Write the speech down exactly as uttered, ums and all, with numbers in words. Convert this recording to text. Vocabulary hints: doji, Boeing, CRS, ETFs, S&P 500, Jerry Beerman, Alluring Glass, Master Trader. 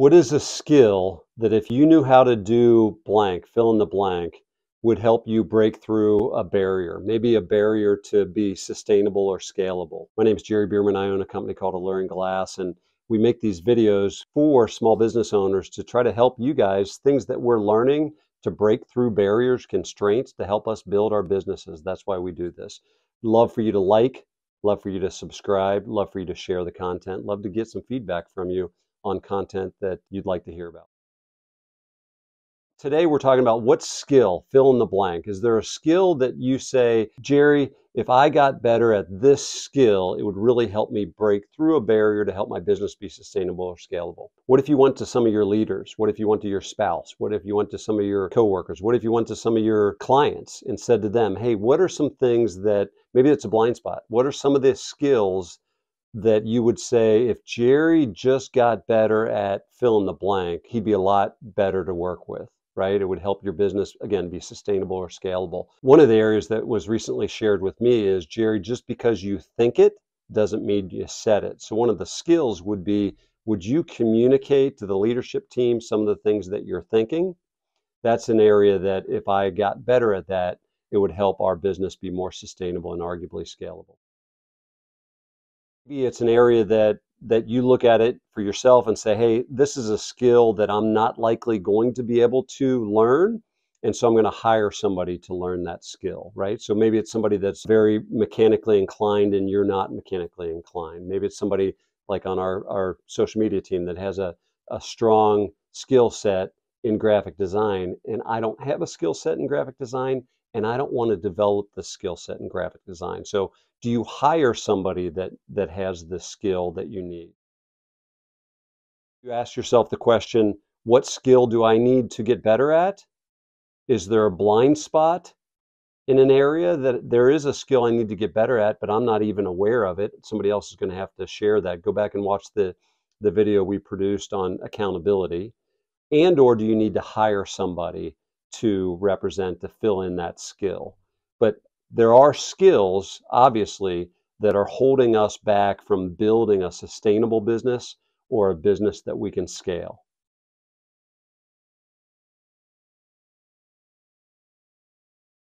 what is a skill that if you knew how to do blank, fill in the blank, would help you break through a barrier, maybe a barrier to be sustainable or scalable? My name is Jerry Beerman. I own a company called Alluring Glass, and we make these videos for small business owners to try to help you guys, things that we're learning to break through barriers, constraints, to help us build our businesses. That's why we do this. Love for you to like, love for you to subscribe, love for you to share the content, love to get some feedback from you on content that you'd like to hear about. Today we're talking about what skill, fill in the blank. Is there a skill that you say, Jerry, if I got better at this skill, it would really help me break through a barrier to help my business be sustainable or scalable? What if you went to some of your leaders? What if you went to your spouse? What if you went to some of your coworkers? What if you went to some of your clients and said to them, hey, what are some things that, maybe it's a blind spot, what are some of the skills that you would say, if Jerry just got better at fill in the blank, he'd be a lot better to work with? Right? It would help your business, again, be sustainable or scalable. One of the areas that was recently shared with me is, Jerry, just because you think it doesn't mean you said it. So one of the skills would be, would you communicate to the leadership team some of the things that you're thinking? That's an area that if I got better at that, it would help our business be more sustainable and arguably scalable. Maybe it's an area that that you look at it for yourself and say, hey, this is a skill that I'm not likely going to be able to learn, and so I'm going to hire somebody to learn that skill, right? So maybe it's somebody that's very mechanically inclined and you're not mechanically inclined. Maybe it's somebody like on our, our social media team that has a, a strong skill set in graphic design, and I don't have a skill set in graphic design, and I don't want to develop the skill set in graphic design. So do you hire somebody that, that has the skill that you need? You ask yourself the question, what skill do I need to get better at? Is there a blind spot in an area that there is a skill I need to get better at, but I'm not even aware of it? Somebody else is going to have to share that. Go back and watch the, the video we produced on accountability. And or do you need to hire somebody to represent, to fill in that skill? But there are skills, obviously, that are holding us back from building a sustainable business or a business that we can scale.